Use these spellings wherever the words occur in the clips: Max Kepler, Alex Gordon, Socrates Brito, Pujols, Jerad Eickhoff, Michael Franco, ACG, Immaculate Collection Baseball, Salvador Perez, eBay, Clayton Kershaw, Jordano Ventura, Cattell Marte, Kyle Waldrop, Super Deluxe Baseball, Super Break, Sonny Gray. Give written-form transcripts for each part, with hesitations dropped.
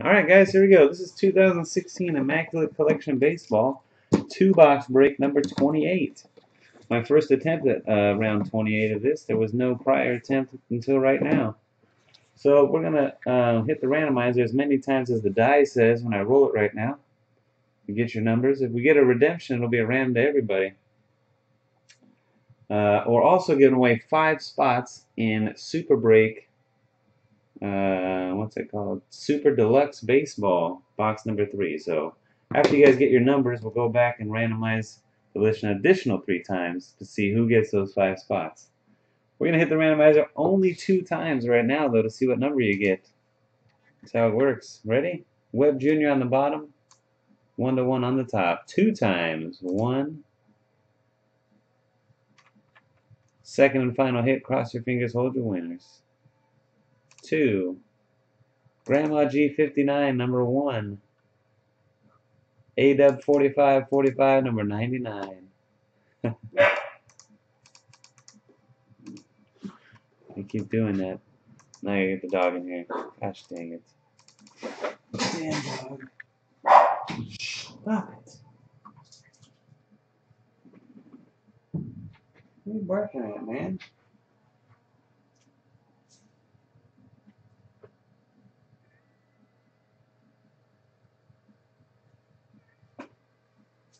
Alright guys, here we go. This is 2016 Immaculate Collection Baseball 2-box break number 28. My first attempt at round 28 of this. There was no prior attempt until right now. So we're going to hit the randomizer as many times as the die says when I roll it right now. You get your numbers. If we get a redemption, it'll be a random to everybody. We're also giving away 5 spots in Super Break. What's it called? Super Deluxe Baseball, box number 3. So after you guys get your numbers, we'll go back and randomize the list an additional 3 times to see who gets those 5 spots. We're gonna hit the randomizer only 2 times right now, though, to see what number you get. That's how it works. Ready? Webb Jr. on the bottom, 1-to-1 on the top. 2 times. 1. Second and final hit. Cross your fingers. Hold your winners. 2. Grandma G59, number 1. A-Dub 4545, number 99. I keep doing that. Now you get the dog in here. Gosh dang it. Damn dog. Stop it. What are you barking at, man?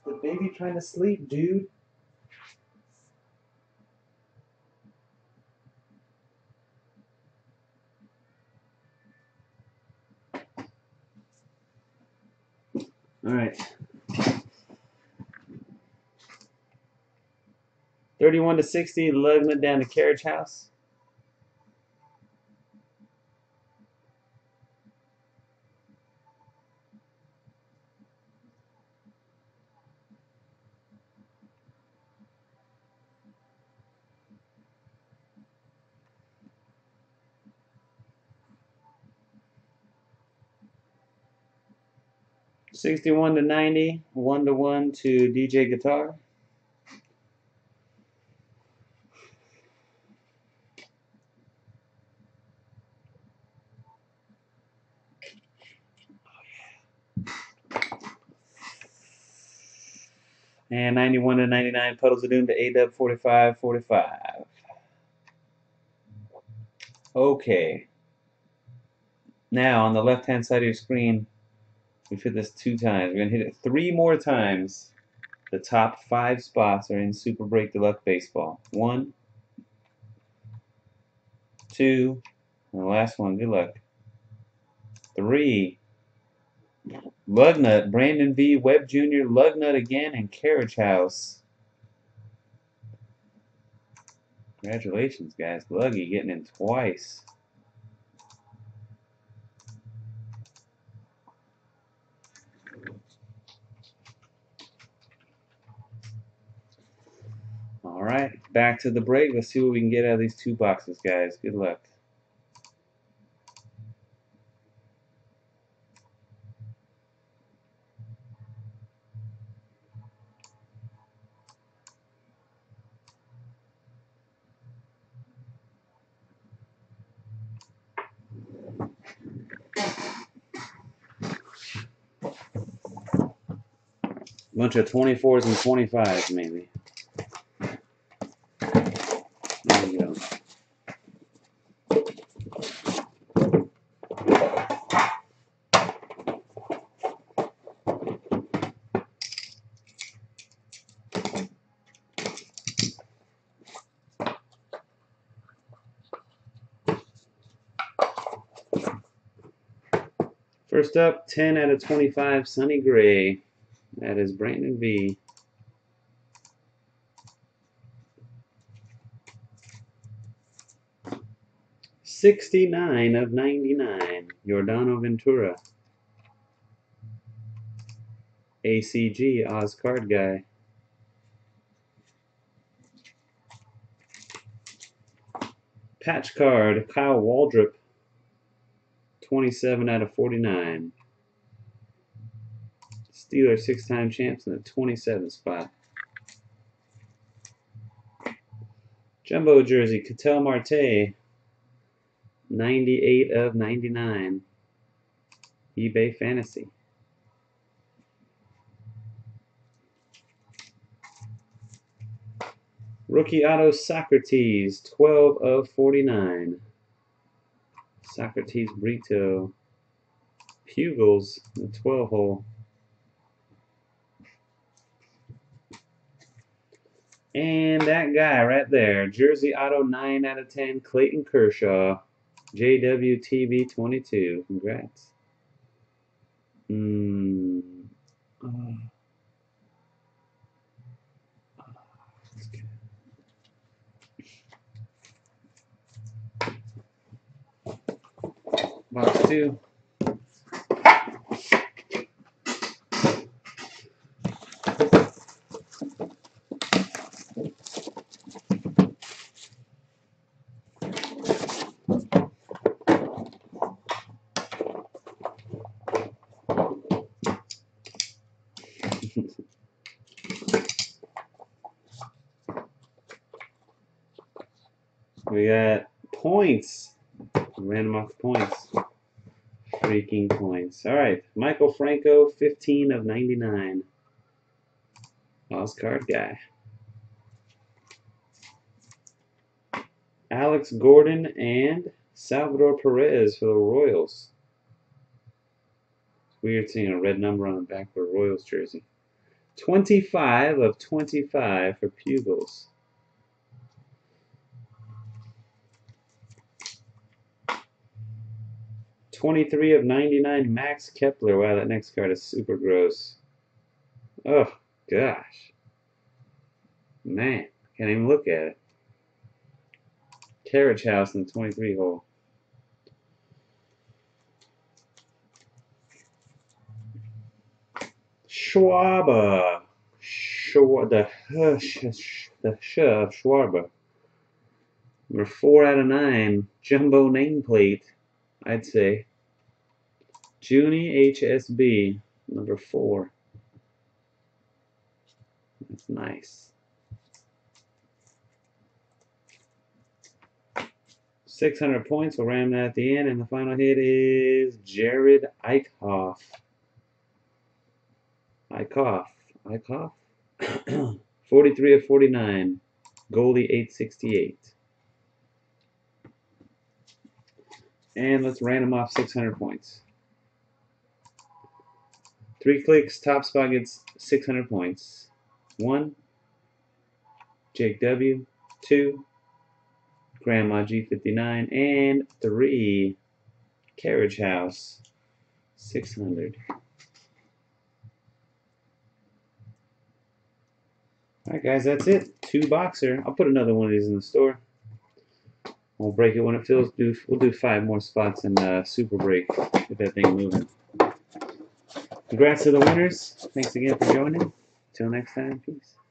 The baby trying to sleep, dude. All right. 31-60, lugging it down to Carriage House. Sixty-one to 90, 1-to-1 to DJ Guitar. 91-99, Puddles of Doom to A-Dub 45-45. Okay. Now on the left-hand side of your screen, we've hit this 2 times. We're going to hit it 3 more times. The top 5 spots are in Super Break Deluxe Baseball. 1, 2, and the last one, good luck. 3. Lugnut, Brandon V, Webb Jr., Lugnut again, and Carriage House. Congratulations, guys. Luggy getting in twice. Alright, back to the break. Let's see what we can get out of these 2 boxes, guys. Good luck. Bunch of 24s and 25s, maybe. There you go. First up, 10-out of 25, Sonny Gray. That is Brandon V. $69 of $99, Jordano Ventura. ACG, Oz Card Guy. patch card, Kyle Waldrop. 27 out of 49. Steelers 6-time champs in the 27th spot. Jumbo jersey, Cattell Marte, 98 of 99. eBay Fantasy. Rookie auto Socrates, 12 of 49. Socrates Brito. Pujols, the 12-hole. And that guy right there, jersey auto 9 out of 10, Clayton Kershaw, JWTV 22. Congrats. Box 2. We got points. Random off points. Freaking points. Alright. Michael Franco, 15 of 99. Lost card guy. Alex Gordon and Salvador Perez for the Royals. It's weird seeing a red number on the back of a Royals jersey. 25 of 25 for Pujols. $23 of $99, Max Kepler. Wow, that next card is super gross. Oh, gosh. Man, can't even look at it. Carriage House in the 23 hole. Schwaba. The Schwaba. Number 4 out of 9. Jumbo nameplate, I'd say. Junie HSB, number 4. That's nice. 600 points. We'll ram that at the end. And the final hit is Jerad Eickhoff. Eickhoff. 43 of 49. Goalie 868. And let's random off 600 points. 3 clicks, top spot gets 600 points. 1, Jake W. 2, Grandma G59. And 3, Carriage House, 600. Alright guys, that's it. 2 boxer. I'll put another one of these in the store. We'll break it when it fills. We'll do 5 more spots in Super Break. Get that thing moving. Congrats to the winners. Thanks again for joining. Until next time, peace.